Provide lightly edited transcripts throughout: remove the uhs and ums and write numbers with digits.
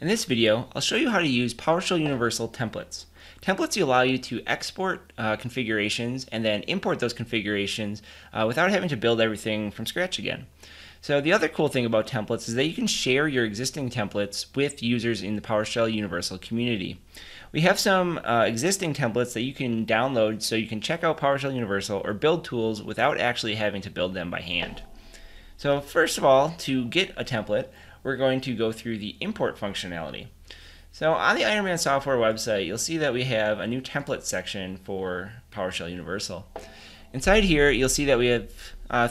In this video, I'll show you how to use PowerShell Universal templates. Templates allow you to export configurations and then import those configurations without having to build everything from scratch again. So the other cool thing about templates is that you can share your existing templates with users in the PowerShell Universal community. We have some existing templates that you can download so you can check out PowerShell Universal or build tools without actually having to build them by hand. So first of all, to get a template, we're going to go through the import functionality. So on the Ironman software website, you'll see that we have a new template section for PowerShell Universal. Inside here, you'll see that we have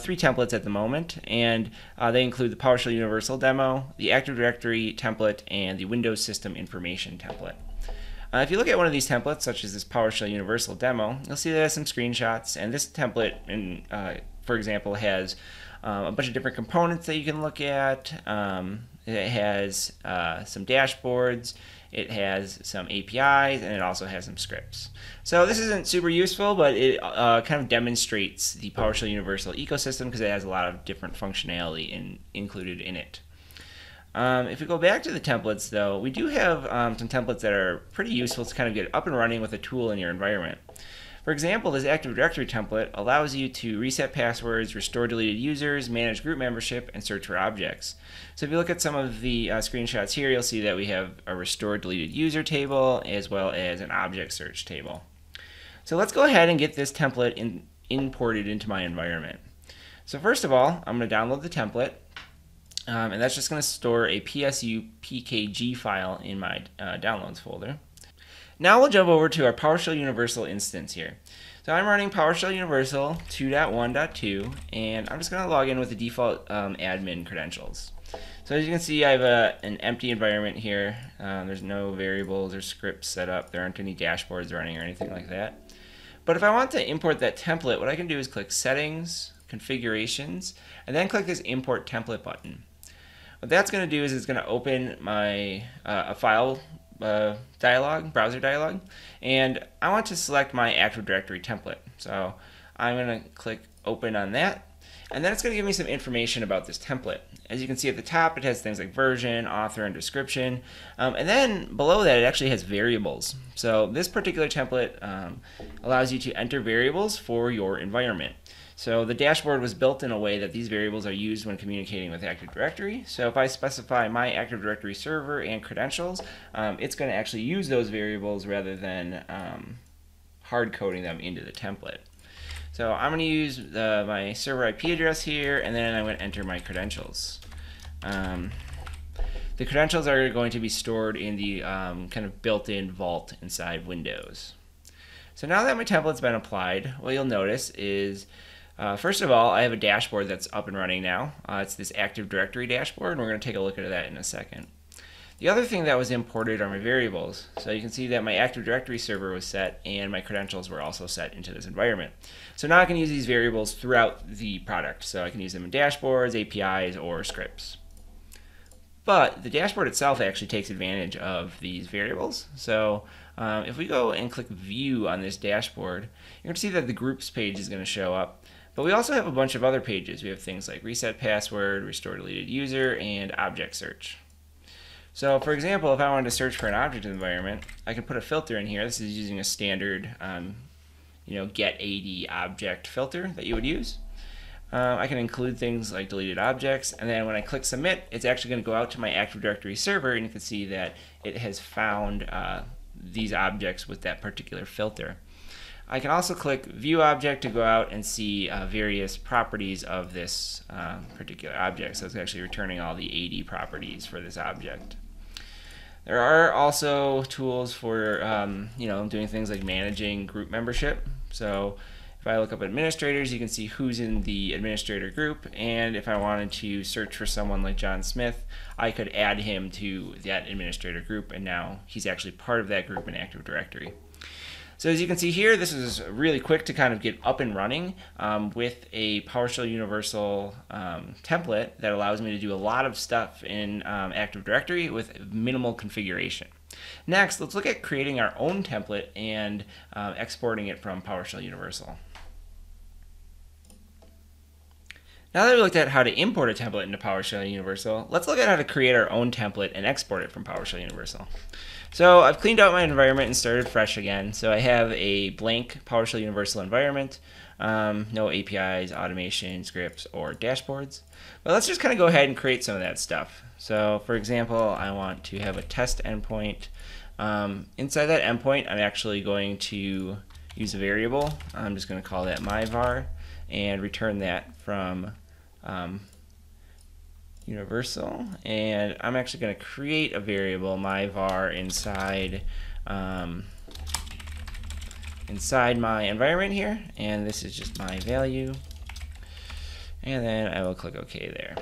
three templates at the moment, and they include the PowerShell Universal demo, the Active Directory template, and the Windows System Information template. If you look at one of these templates, such as this PowerShell Universal demo, you'll see that it has some screenshots, and this template, for example, has a bunch of different components that you can look at. It has some dashboards, it has some APIs, and it also has some scripts. So this isn't super useful, but it kind of demonstrates the PowerShell Universal ecosystem because it has a lot of different functionality included in it. If we go back to the templates, though, we do have some templates that are pretty useful to kind of get up and running with a tool in your environment. For example, this Active Directory template allows you to reset passwords, restore deleted users, manage group membership, and search for objects. So if you look at some of the screenshots here, you'll see that we have a restore deleted user table as well as an object search table. So let's go ahead and get this template imported into my environment. So first of all, I'm going to download the template, and that's just going to store a psupkg file in my downloads folder. Now we'll jump over to our PowerShell Universal instance here. So I'm running PowerShell Universal 2.1.2, and I'm just going to log in with the default admin credentials. So as you can see, I have an empty environment here. There's no variables or scripts set up. There aren't any dashboards running or anything like that. But if I want to import that template, what I can do is click Settings, Configurations, and then click this Import Template button. What that's going to do is it's going to open my a file browser dialog, and I want to select my Active Directory template. So I'm going to click open on that, and then it's going to give me some information about this template. As you can see at the top, it has things like version, author, and description, and then below that it actually has variables. So this particular template allows you to enter variables for your environment. So the dashboard was built in a way that these variables are used when communicating with Active Directory. So if I specify my Active Directory server and credentials, it's going to actually use those variables rather than hard coding them into the template. So I'm going to use my server IP address here, and then I'm going to enter my credentials. The credentials are going to be stored in the kind of built-in vault inside Windows. So now that my template's been applied, what you'll notice is first of all, I have a dashboard that's up and running now. It's this Active Directory dashboard, and we're going to take a look at that in a second. The other thing that was imported are my variables. So you can see that my Active Directory server was set, and my credentials were also set into this environment. So now I can use these variables throughout the product. So I can use them in dashboards, APIs, or scripts. But the dashboard itself actually takes advantage of these variables. So if we go and click View on this dashboard, you're going to see that the Groups page is going to show up. But we also have a bunch of other pages. We have things like Reset Password, Restore Deleted User, and Object Search. So for example, if I wanted to search for an object environment, I can put a filter in here. This is using a standard get AD object filter that you would use. I can include things like deleted objects, and then when I click Submit, it's actually going to go out to my Active Directory server, and you can see that it has found these objects with that particular filter. I can also click View Object to go out and see various properties of this particular object. So it's actually returning all the AD properties for this object. There are also tools for doing things like managing group membership. So if I look up administrators, you can see who's in the administrator group. And if I wanted to search for someone like John Smith, I could add him to that administrator group. And now he's actually part of that group in Active Directory. So as you can see here, this is really quick to kind of get up and running with a PowerShell Universal template that allows me to do a lot of stuff in Active Directory with minimal configuration. Next, let's look at creating our own template and exporting it from PowerShell Universal. Now that we looked at how to import a template into PowerShell Universal, let's look at how to create our own template and export it from PowerShell Universal. So I've cleaned out my environment and started fresh again. So I have a blank PowerShell Universal environment, no APIs, automation, scripts, or dashboards. But let's just kind of go ahead and create some of that stuff. So for example, I want to have a test endpoint. Inside that endpoint, I'm actually going to use a variable. I'm just going to call that myVar and return that from Universal. And I'm actually going to create a variable myVar inside my environment here, and this is just my value, and then I will click OK there.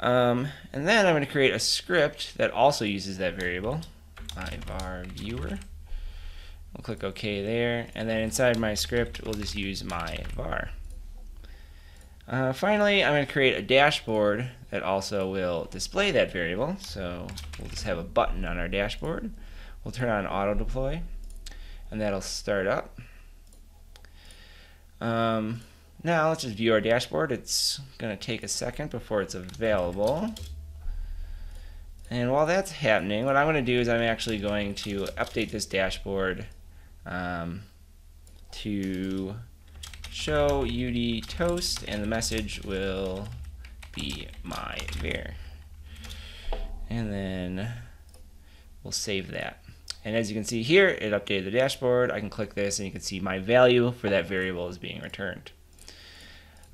And then I'm going to create a script that also uses that variable myVar viewer. I'll click OK there, and then inside my script we'll just use myVar. Finally, I'm going to create a dashboard that also will display that variable. So we'll just have a button on our dashboard. We'll turn on auto deploy, and that'll start up. Now let's just view our dashboard. It's going to take a second before it's available. And while that's happening, what I'm going to do is I'm actually going to update this dashboard to show UD toast, and the message will be my var. And then we'll save that. And as you can see here, it updated the dashboard. I can click this and you can see my value for that variable is being returned.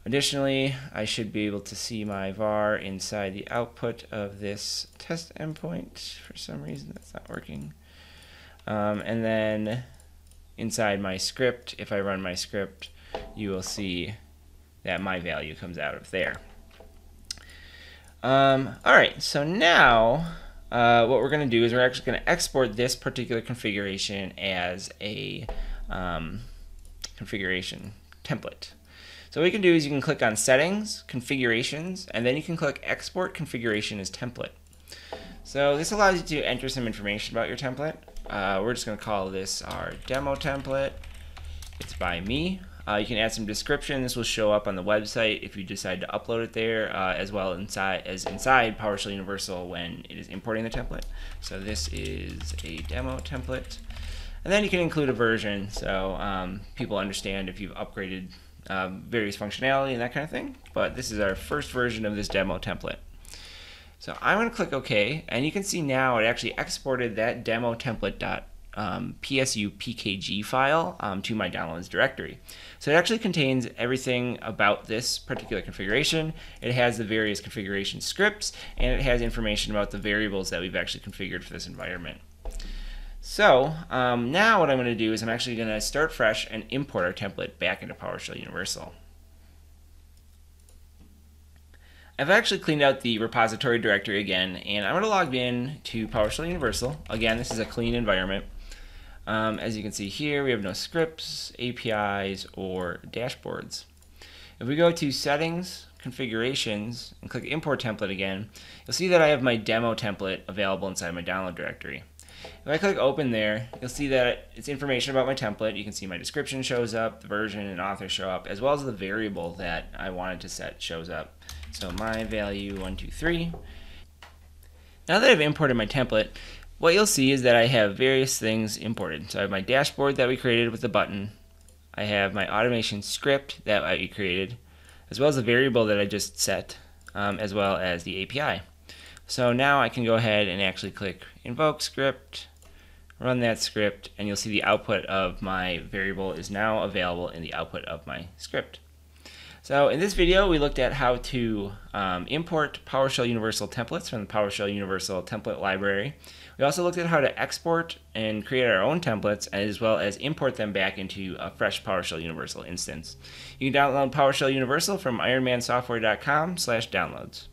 Additionally, I should be able to see my var inside the output of this test endpoint. For some reason, that's not working. And then inside my script, if I run my script, you will see that my value comes out of there. All right, so now what we're going to do is we're actually going to export this particular configuration as a configuration template. So what you can do is you can click on Settings, Configurations, and then you can click Export Configuration as Template. So this allows you to enter some information about your template. We're just going to call this our demo template. It's by me. You can add some description. This will show up on the website if you decide to upload it there, as well as inside PowerShell Universal when it is importing the template. So this is a demo template. And then you can include a version so people understand if you've upgraded various functionality and that kind of thing. But this is our first version of this demo template. So I'm going to click OK, and you can see now it actually exported that demo template psupkg file to my downloads directory. So it actually contains everything about this particular configuration. It has the various configuration scripts, and it has information about the variables that we've actually configured for this environment. So now what I'm going to do is I'm actually going to start fresh and import our template back into PowerShell Universal. I've actually cleaned out the repository directory again, and I'm going to log in to PowerShell Universal. Again, this is a clean environment. As you can see here, we have no scripts, APIs, or dashboards. If we go to Settings, Configurations, and click Import Template again, you'll see that I have my demo template available inside my download directory. If I click Open there, you'll see that it's information about my template. You can see my description shows up, the version and author show up, as well as the variable that I wanted to set shows up. So my value 123. Now that I've imported my template, what you'll see is that I have various things imported. So I have my dashboard that we created with the button. I have my automation script that we created, as well as the variable that I just set, as well as the API. So now I can go ahead and actually click invoke script, run that script, and you'll see the output of my variable is now available in the output of my script. So in this video, we looked at how to import PowerShell Universal templates from the PowerShell Universal template library. We also looked at how to export and create our own templates, as well as import them back into a fresh PowerShell Universal instance. You can download PowerShell Universal from ironmansoftware.com/downloads.